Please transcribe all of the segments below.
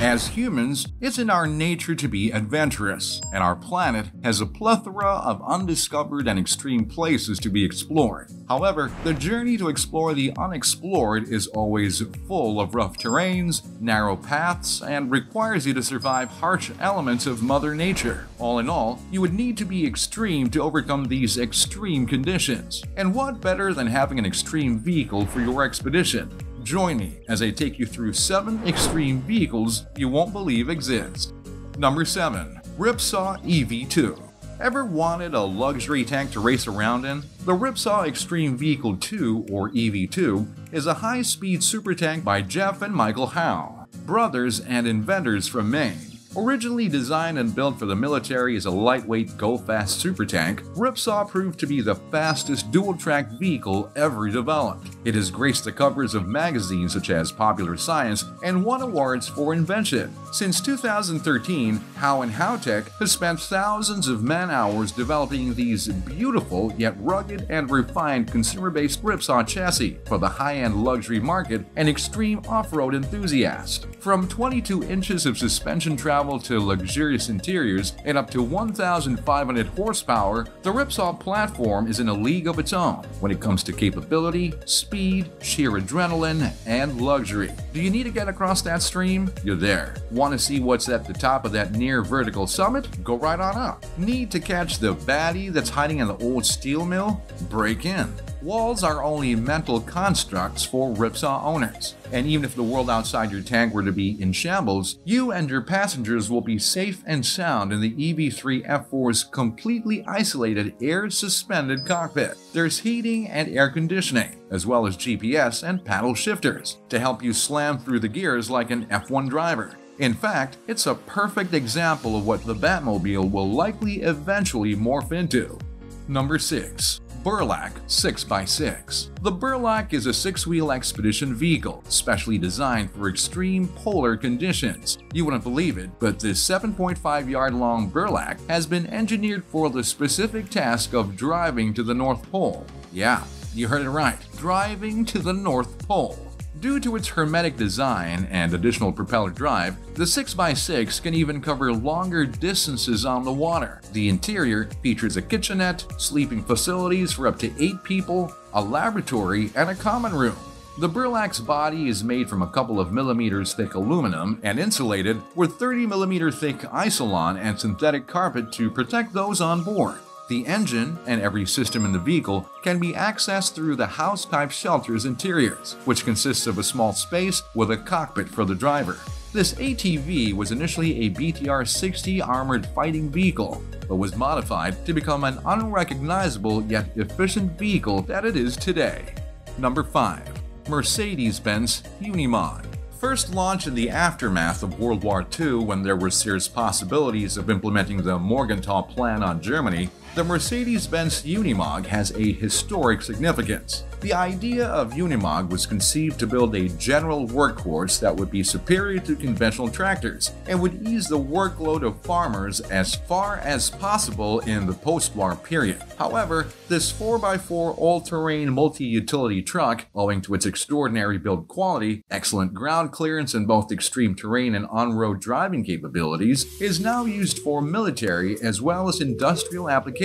As humans, it's in our nature to be adventurous, and our planet has a plethora of undiscovered and extreme places to be explored. However, the journey to explore the unexplored is always full of rough terrains, narrow paths, and requires you to survive harsh elements of Mother Nature. All in all, you would need to be extreme to overcome these extreme conditions. And what better than having an extreme vehicle for your expedition? Join me as I take you through 7 extreme vehicles you won't believe exist. Number 7. Ripsaw EV2. Ever wanted a luxury tank to race around in? The Ripsaw Extreme Vehicle 2, or EV2, is a high-speed supertank by Jeff and Michael Howe, brothers and inventors from Maine. Originally designed and built for the military as a lightweight, go-fast supertank, Ripsaw proved to be the fastest dual-track vehicle ever developed. It has graced the covers of magazines such as Popular Science and won awards for invention. Since 2013, Howe and Howtech have spent thousands of man-hours developing these beautiful yet rugged and refined consumer-based Ripsaw chassis for the high-end luxury market and extreme off-road enthusiast. From 22 inches of suspension travel to luxurious interiors and up to 1,500 horsepower, the Ripsaw platform is in a league of its own when it comes to capability, speed, sheer adrenaline, and luxury. Do you need to get across that stream? You're there. Want to see what's at the top of that near vertical summit? Go right on up. Need to catch the baddie that's hiding in the old steel mill? Break in. Walls are only mental constructs for Ripsaw owners, and even if the world outside your tank were to be in shambles, you and your passengers will be safe and sound in the EV3-F4's completely isolated air-suspended cockpit. There's heating and air conditioning, as well as GPS and paddle shifters, to help you slam through the gears like an F1 driver. In fact, it's a perfect example of what the Batmobile will likely eventually morph into. Number 6. Burlak 6x6. The Burlak is a 6-wheel expedition vehicle, specially designed for extreme polar conditions. You wouldn't believe it, but this 7.5-yard-long Burlak has been engineered for the specific task of driving to the North Pole. Yeah, you heard it right, driving to the North Pole. Due to its hermetic design and additional propeller drive, the 6x6 can even cover longer distances on the water. The interior features a kitchenette, sleeping facilities for up to 8 people, a laboratory, and a common room. The Burlak's body is made from a couple of millimeters thick aluminum and insulated with 30mm thick isolon and synthetic carpet to protect those on board. The engine, and every system in the vehicle, can be accessed through the house-type shelter's interiors, which consists of a small space with a cockpit for the driver. This ATV was initially a BTR-60 armored fighting vehicle, but was modified to become an unrecognizable yet efficient vehicle that it is today. Number 5. Mercedes-Benz Unimog. First launched in the aftermath of World War II when there were serious possibilities of implementing the Morgenthau Plan on Germany, the Mercedes-Benz Unimog has a historic significance. The idea of Unimog was conceived to build a general workhorse that would be superior to conventional tractors and would ease the workload of farmers as far as possible in the post-war period. However, this 4x4 all-terrain multi-utility truck, owing to its extraordinary build quality, excellent ground clearance in both extreme terrain and on-road driving capabilities, is now used for military as well as industrial applications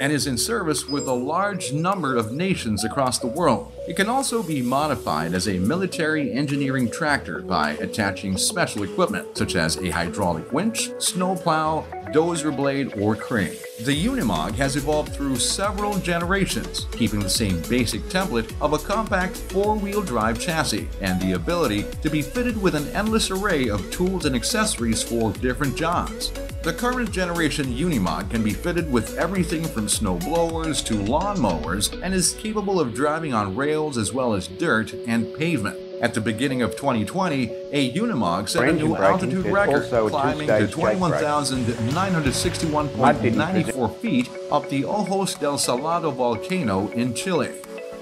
and is in service with a large number of nations across the world. It can also be modified as a military engineering tractor by attaching special equipment such as a hydraulic winch, snowplow, dozer blade, or crane. The Unimog has evolved through several generations, keeping the same basic template of a compact 4-wheel drive chassis and the ability to be fitted with an endless array of tools and accessories for different jobs. The current generation Unimog can be fitted with everything from snowblowers to lawnmowers and is capable of driving on rails as well as dirt and pavement. At the beginning of 2020, a Unimog set a new altitude record, climbing to 21,961.94 feet up the Ojos del Salado volcano in Chile.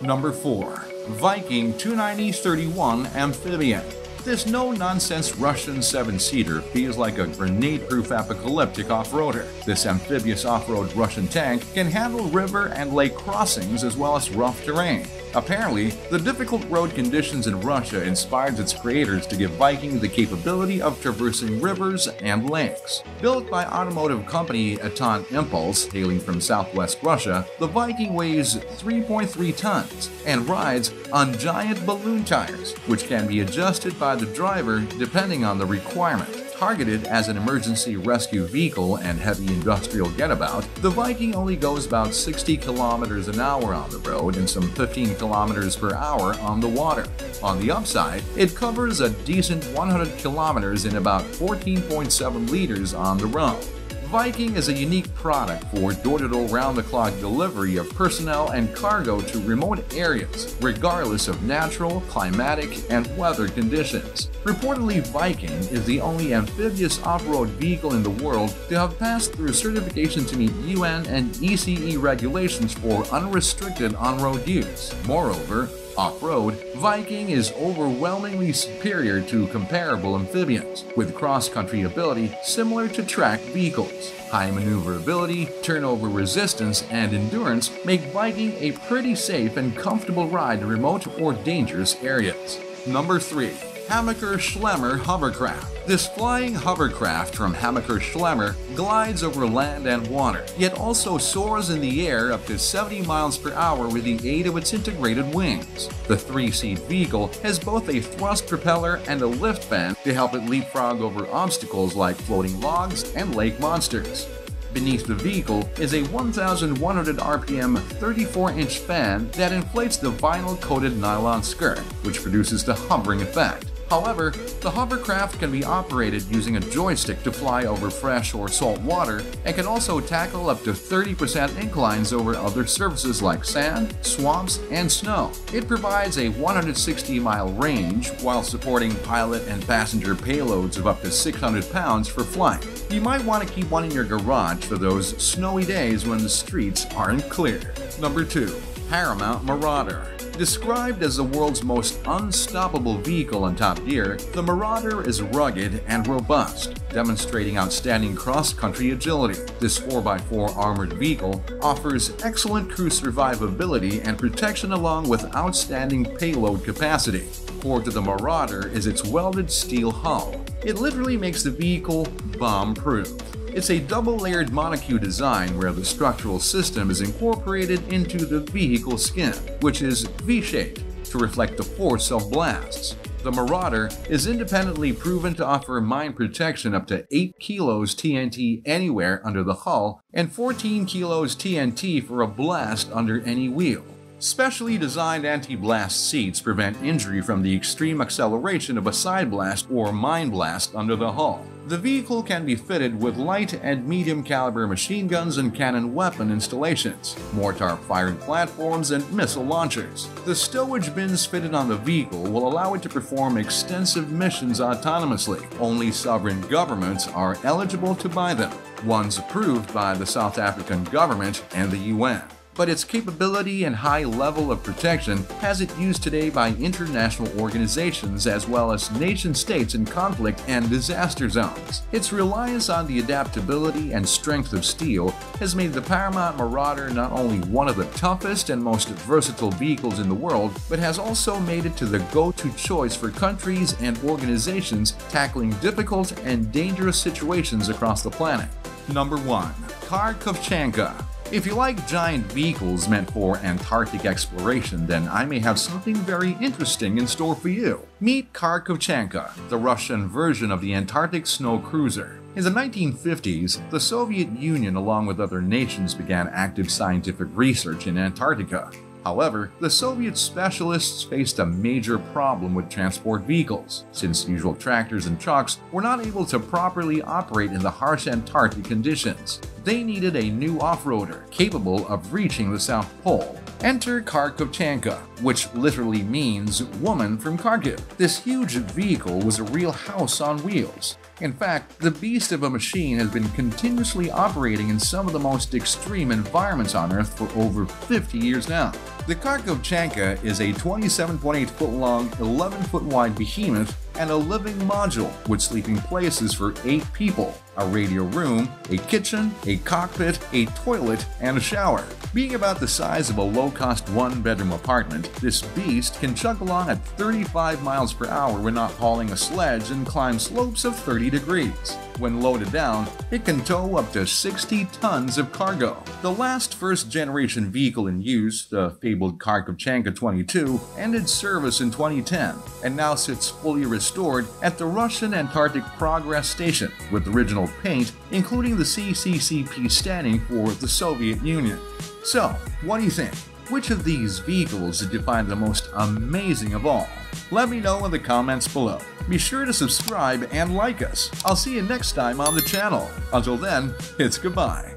Number 4. Viking 290-31 Amphibian. this no-nonsense Russian seven-seater feels like a grenade-proof apocalyptic off-roader. This amphibious off-road Russian tank can handle river and lake crossings as well as rough terrain. Apparently, the difficult road conditions in Russia inspired its creators to give Viking the capability of traversing rivers and lakes. Built by automotive company Aton Impulse, hailing from southwest Russia, the Viking weighs 3.3 tons and rides on giant balloon tires, which can be adjusted by the driver depending on the requirement. Targeted as an emergency rescue vehicle and heavy industrial getabout, the Viking only goes about 60 kilometers an hour on the road and some 15 kilometers per hour on the water. On the upside, it covers a decent 100 kilometers in about 14.7 liters on the road. Viking is a unique product for door-to-door round-the-clock delivery of personnel and cargo to remote areas, regardless of natural, climatic, and weather conditions. Reportedly, Viking is the only amphibious off-road vehicle in the world to have passed through certification to meet UN and ECE regulations for unrestricted on-road use. Moreover, off-road, Viking is overwhelmingly superior to comparable amphibians, with cross-country ability similar to track vehicles. High maneuverability, turnover resistance, and endurance make Viking a pretty safe and comfortable ride in remote or dangerous areas. Number 3. Hammacher Schlemmer Hovercraft. This flying hovercraft from Hammacher Schlemmer glides over land and water, yet also soars in the air up to 70 miles per hour with the aid of its integrated wings. The three-seat vehicle has both a thrust propeller and a lift fan to help it leapfrog over obstacles like floating logs and lake monsters. Beneath the vehicle is a 1,100 RPM 34-inch fan that inflates the vinyl-coated nylon skirt, which produces the hovering effect. However, the hovercraft can be operated using a joystick to fly over fresh or salt water and can also tackle up to 30% inclines over other surfaces like sand, swamps, and snow. It provides a 160-mile range while supporting pilot and passenger payloads of up to 600 pounds for flight. You might want to keep one in your garage for those snowy days when the streets aren't clear. Number 2. Paramount Marauder. Described as the world's most unstoppable vehicle on Top Gear, the Marauder is rugged and robust, demonstrating outstanding cross-country agility. This 4x4 armored vehicle offers excellent cruise survivability and protection along with outstanding payload capacity. Core to the Marauder is its welded steel hull. It literally makes the vehicle bomb-proof. It's a double-layered monocoque design where the structural system is incorporated into the vehicle skin, which is V-shaped to reflect the force of blasts. The Marauder is independently proven to offer mine protection up to 8 kilos TNT anywhere under the hull and 14 kilos TNT for a blast under any wheel. Specially designed anti-blast seats prevent injury from the extreme acceleration of a side blast or mine blast under the hull. The vehicle can be fitted with light and medium caliber machine guns and cannon weapon installations, mortar firing platforms, and missile launchers. The stowage bins fitted on the vehicle will allow it to perform extensive missions autonomously. Only sovereign governments are eligible to buy them, ones approved by the South African government and the UN. But its capability and high level of protection has it used today by international organizations as well as nation-states in conflict and disaster zones. Its reliance on the adaptability and strength of steel has made the Paramount Marauder not only one of the toughest and most versatile vehicles in the world, but has also made it to the go-to choice for countries and organizations tackling difficult and dangerous situations across the planet. Number 1. Kharkovchanka. If you like giant vehicles meant for Antarctic exploration, then I may have something very interesting in store for you. Meet Kharkovchanka, the Russian version of the Antarctic snow cruiser. In the 1950s, the Soviet Union along with other nations began active scientific research in Antarctica. However, the Soviet specialists faced a major problem with transport vehicles, since usual tractors and trucks were not able to properly operate in the harsh Antarctic conditions. They needed a new off-roader capable of reaching the South Pole. Enter Kharkovchanka, which literally means woman from Kharkiv. This huge vehicle was a real house on wheels. In fact, the beast of a machine has been continuously operating in some of the most extreme environments on Earth for over 50 years now. The Kharkovchanka is a 27.8-foot-long, 11-foot-wide behemoth and a living module with sleeping places for 8 people, a radio room, a kitchen, a cockpit, a toilet, and a shower. Being about the size of a low-cost one-bedroom apartment, this beast can chug along at 35 miles per hour when not hauling a sledge and climb slopes of 30 degrees. When loaded down, it can tow up to 60 tons of cargo. The last first-generation vehicle in use, the fabled Kharkovchanka 22, ended service in 2010 and now sits fully restored at the Russian Antarctic Progress Station with original paint, including the CCCP standing for the Soviet Union. So, what do you think? Which of these vehicles did you find the most amazing of all? Let me know in the comments below. Be sure to subscribe and like us. I'll see you next time on the channel. Until then, it's goodbye.